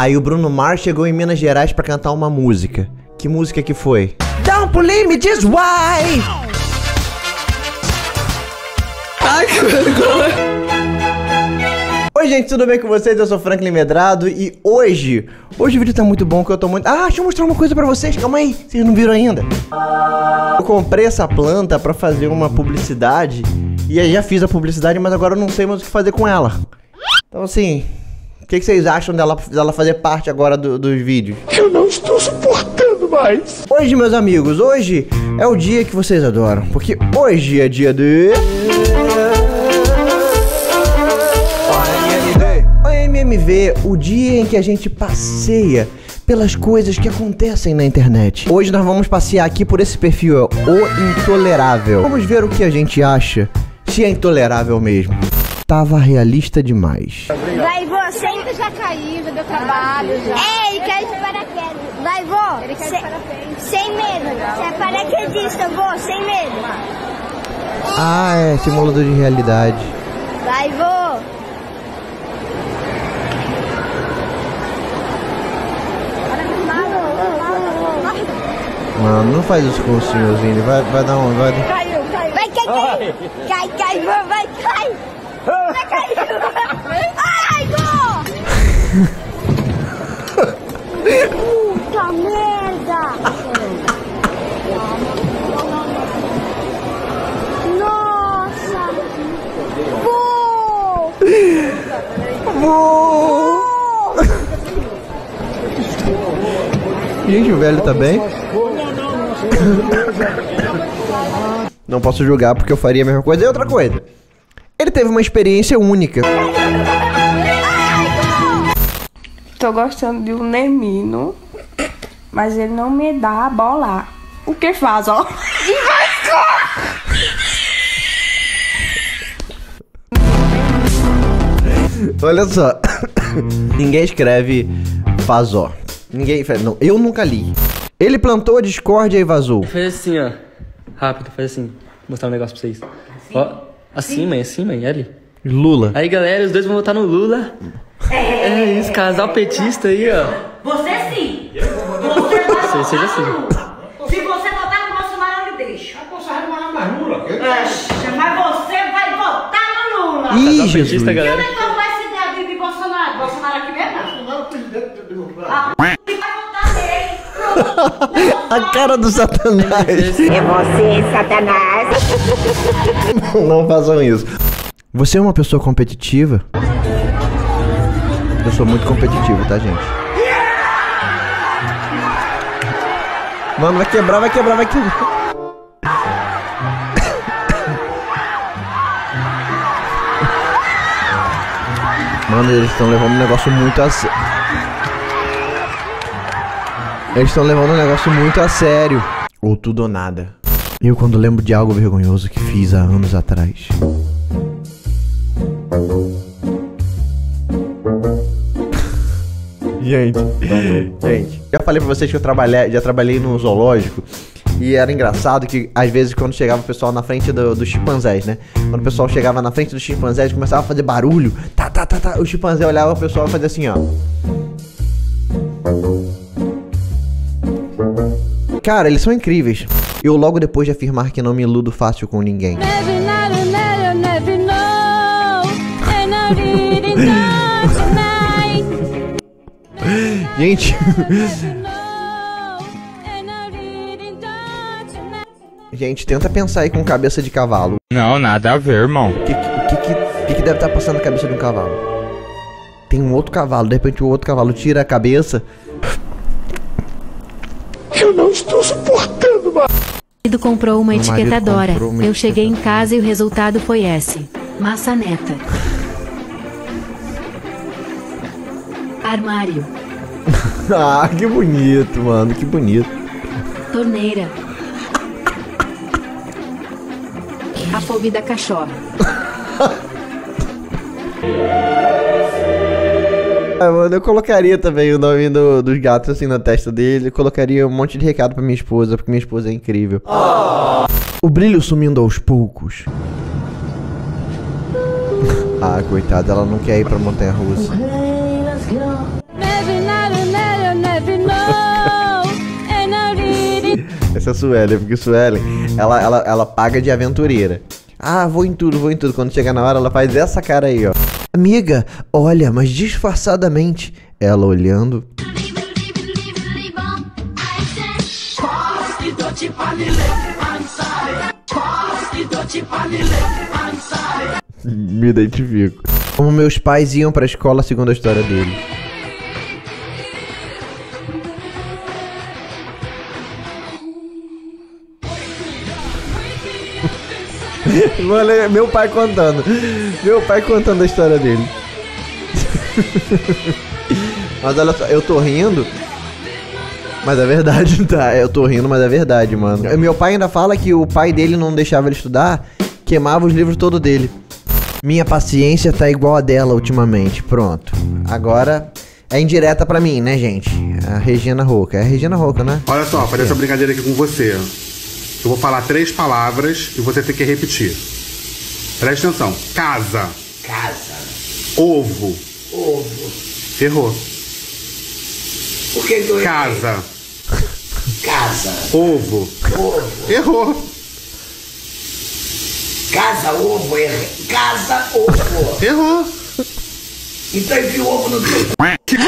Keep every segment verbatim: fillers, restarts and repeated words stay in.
Aí o Bruno Mar chegou em Minas Gerais pra cantar uma música. Que música que foi? Don't believe me, just why? Ai, que vergonha. Oi gente, tudo bem com vocês? Eu sou Franklin Medrado e hoje, hoje o vídeo tá muito bom que eu tô muito... Ah, deixa eu mostrar uma coisa pra vocês, calma aí, vocês não viram ainda. Eu comprei essa planta pra fazer uma publicidade e aí já fiz a publicidade, mas agora eu não sei mais o que fazer com ela. Então assim, o que, que vocês acham dela, dela fazer parte agora do, dos vídeos? Eu não estou suportando mais. Hoje meus amigos, hoje é o dia que vocês adoram, porque hoje é dia de... M M V, o dia em que a gente passeia pelas coisas que acontecem na internet. Hoje nós vamos passear aqui por esse perfil, ó, o Intolerável. Vamos ver o que a gente acha, se é intolerável mesmo. Tava realista demais. Vai, vô, sempre já caiu, já deu trabalho. Já. É, ele caiu de paraquedas. Vai, vô, ele caiu de paraquedas. Sem medo, você é paraquedista, vô, sem medo. Ah, é, simulador de realidade. Vai, vô. Mano, não faz isso com o senhorzinho, vai, vai dar onde? Vai, caiu, caiu. Vai, cai, cai. Cai, cai, vai, cai. Vai, caiu. Ai, gol! Puta merda! Nossa! Vou! Vou! Gente, o velho tá bem? Não posso julgar porque eu faria a mesma coisa. E outra coisa, ele teve uma experiência única. Tô gostando de um Nemino, mas ele não me dá a bola. O que faz, ó? Olha só. Ninguém escreve faz, ó. Ninguém faz, não. Eu nunca li. Ele plantou a discórdia e vazou. Faz assim, ó. Rápido, faz assim. Vou mostrar um negócio pra vocês. Assim? Ó, assim, mãe, assim, mãe, ali. Lula. Aí, galera, os dois vão votar no Lula. É, é esse casal petista aí, ó. Você sim. Eu vou votar no seja assim. Se você votar no Bolsonaro, eu lhe deixo. O Bolsonaro não vai no Lula. É, mas você vai votar no Lula. Ih, casal petista, galera. E o negócio vai se dar de Bolsonaro? Bolsonaro aqui mesmo? Ah, a cara do Satanás. É você, Satanás. Não, não façam isso. Você é uma pessoa competitiva? Eu sou muito competitivo, tá, gente? Mano, vai quebrar, vai quebrar, vai quebrar. Mano, eles estão levando um negócio muito a sério. Eles estão levando um negócio muito a sério. Ou tudo ou nada. Eu quando lembro de algo vergonhoso que fiz há anos atrás. Gente, gente, já falei pra vocês que eu trabalhei, já trabalhei num zoológico. E era engraçado que, às vezes, quando chegava o pessoal na frente do, dos chimpanzés, né? Quando o pessoal chegava na frente dos chimpanzés, começava a fazer barulho. Tá, tá, tá, tá. O chimpanzé olhava o pessoal e fazia assim, ó. Cara, eles são incríveis. Eu logo depois de afirmar que não me iludo fácil com ninguém. Gente. Gente, tenta pensar aí com cabeça de cavalo. Não, nada a ver, irmão. O que, que, que, que, que deve estar passando na cabeça de um cavalo? Tem um outro cavalo, de repente o outro cavalo tira a cabeça. Eu não estou suportando mais. Ele comprou uma etiquetadora. Comprou uma eu etiquetadora. Cheguei em casa e o resultado foi esse. Maçaneta. Armário. Ah, que bonito, mano, que bonito. Torneira. A fome da cachorra. Ah, mano, eu colocaria também o nome do, dos gatos assim na testa dele. Eu colocaria um monte de recado pra minha esposa, porque minha esposa é incrível. Oh. O brilho sumindo aos poucos. Ah, coitada, ela não quer ir pra montanha-russa. a Suelen, porque Suelen, ela, ela, ela paga de aventureira. Ah, vou em tudo, vou em tudo. Quando chega na hora, ela faz essa cara aí, ó. Amiga, olha, mas disfarçadamente. Ela olhando. Me identifico. Como meus pais iam pra escola, segundo a história dele. Meu pai contando. Meu pai contando a história dele. Mas olha só, eu tô rindo. Mas é verdade, tá? Eu tô rindo, mas é verdade, mano. Meu pai ainda fala que o pai dele não deixava ele estudar, queimava os livros todos dele. Minha paciência tá igual a dela ultimamente. Pronto. Agora é indireta pra mim, né, gente? A Regina Roca. É a Regina Roca, né? Olha só, fazer essa brincadeira aqui com você. Eu vou falar três palavras e você tem que repetir. Presta atenção. Casa. Casa. Ovo. Ovo. Errou. Por que que eu errei? Casa. Casa. Ovo. Ovo. Errou. Casa, ovo, errei. Casa, ovo. Errou. Então enfia o ovo no teu.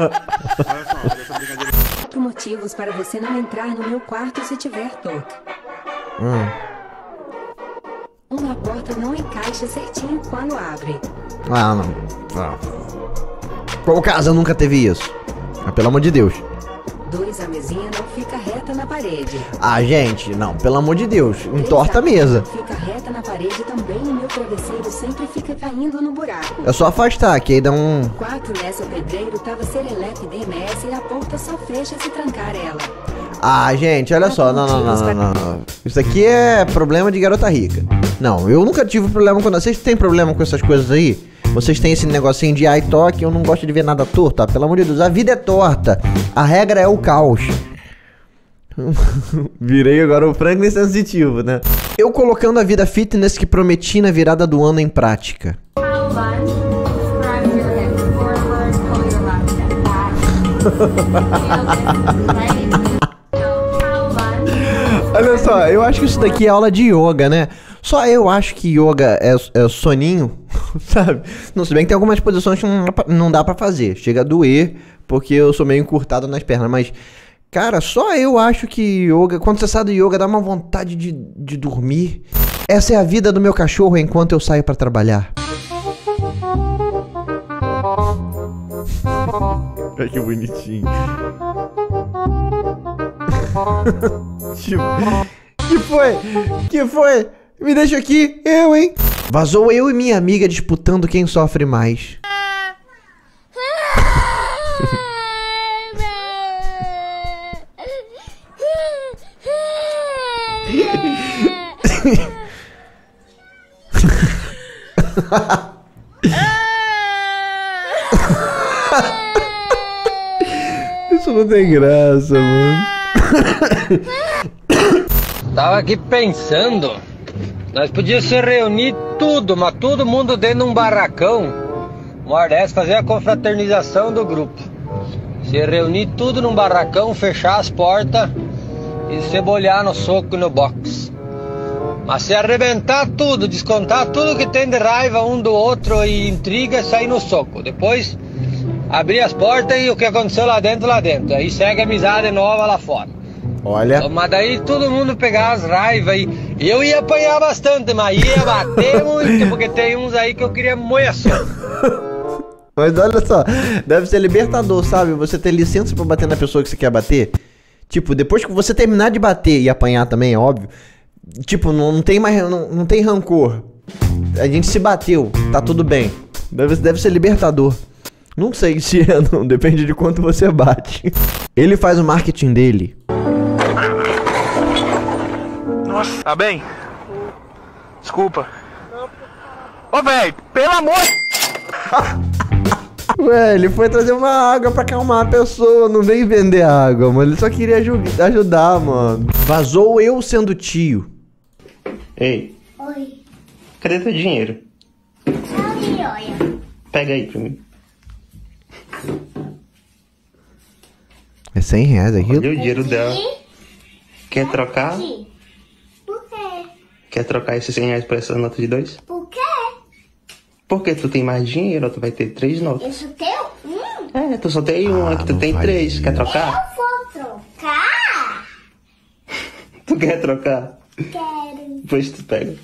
Olha só, olha essa brincadeira. Quatro motivos para você não entrar no meu quarto se tiver toque. Hum. Uma porta não encaixa certinho quando abre. Ah, não. Não. Qual casa nunca teve isso? Ah, pelo amor de Deus. Dois, a mesinha não fica reta na parede. Ah, gente, não, pelo amor de Deus. Entorta a mesa. Fica reta na parede também e meu travesseiro sempre fica caindo no buraco. É só afastar, que aí dá um... Quatro, nessa o pedreiro tava serelepe D M S e a porta só fecha se trancar ela. Ah, gente, olha só, não, não, não, não, não. Isso aqui é problema de garota rica. Não, eu nunca tive problema com... Vocês têm problema com essas coisas aí? Vocês têm esse negocinho de ai, toque, eu não gosto de ver nada torto, tá? Pelo amor de Deus, a vida é torta. A regra é o caos. Virei agora o Franklin sensitivo, né? Eu colocando a vida fitness que prometi na virada do ano em prática. Olha só, eu acho que isso daqui é aula de yoga, né? Só eu acho que yoga é, é soninho, sabe? Não, se bem que tem algumas posições que não, não dá pra fazer. Chega a doer, porque eu sou meio encurtado nas pernas. Mas, cara, só eu acho que yoga... Quando você sai do yoga, dá uma vontade de, de dormir. Essa é a vida do meu cachorro enquanto eu saio pra trabalhar. Olha que bonitinho. Que foi? Que foi? Me deixa aqui, eu, hein? Vazou eu e minha amiga disputando quem sofre mais. Isso não tem graça, mano. Tava aqui pensando, nós podíamos se reunir tudo, mas todo mundo dentro de um barracão. Uma dessas, fazer a confraternização do grupo. Se reunir tudo num barracão, fechar as portas e se bolhar no soco e no box. Mas se arrebentar tudo, descontar tudo que tem de raiva um do outro e intriga, sair no soco. Depois abrir as portas e o que aconteceu lá dentro, lá dentro. Aí segue a amizade nova lá fora. Olha. Mas daí todo mundo pegava as raivas e eu ia apanhar bastante, mas ia bater muito, porque tem uns aí que eu queria moer só. Mas olha só, deve ser libertador, sabe? Você ter licença pra bater na pessoa que você quer bater. Tipo, depois que você terminar de bater e apanhar também, é óbvio. Tipo, não, não tem mais, não, não tem rancor. A gente se bateu, tá tudo bem. Deve, deve ser libertador. Não sei se é, não. Depende de quanto você bate. Ele faz o marketing dele. Nossa. Tá bem? Desculpa. Ô, velho, pelo amor... Ué, ele foi trazer uma água pra acalmar a pessoa. Não veio vender água, mano. Ele só queria ajudar, mano. Vazou eu sendo tio. Ei. Oi. Cadê teu dinheiro? Pega aí pra mim. É cem reais aquilo? Olha o dinheiro dela. Quer trocar? Aqui. Por quê? Quer trocar esses cem reais por essa nota de dois? Por quê? Porque tu tem mais dinheiro, tu vai ter três notas. Eu só tenho um? É, tu só tem ah, um, aqui tu tem três. Isso. Quer trocar? Eu vou trocar. Tu quer trocar? Quero. Depois tu pega.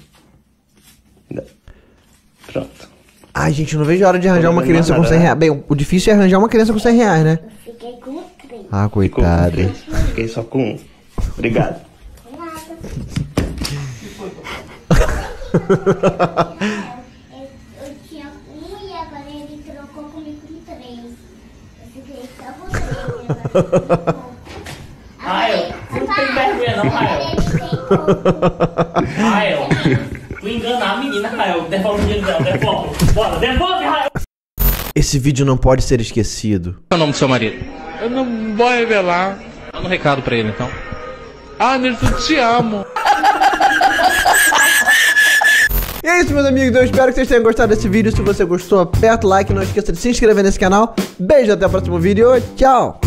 Pronto. Ai, gente, eu não vejo a hora de arranjar uma criança com cem reais. Bem, o difícil é arranjar uma criança com cem reais, né? Eu fiquei com três. Ah, coitado. Fiquei só com um. Obrigado. Com nada. Eu tinha um e agora ele trocou comigo com três. Eu fiquei só com três. Ai, eu não tenho vergonha não, Rael. Rael, tu enganar a menina, Rael. Devolve o dinheiro dela, devolve. Bora, devolve, Rael. Esse vídeo não pode ser esquecido. Qual é o nome do seu marido? Eu não vou revelar. Manda um recado pra ele, então. Ah, Nilson, te amo. E é isso, meus amigos. Eu espero que vocês tenham gostado desse vídeo. Se você gostou, aperta o like. Não esqueça de se inscrever nesse canal. Beijo, até o próximo vídeo. Tchau.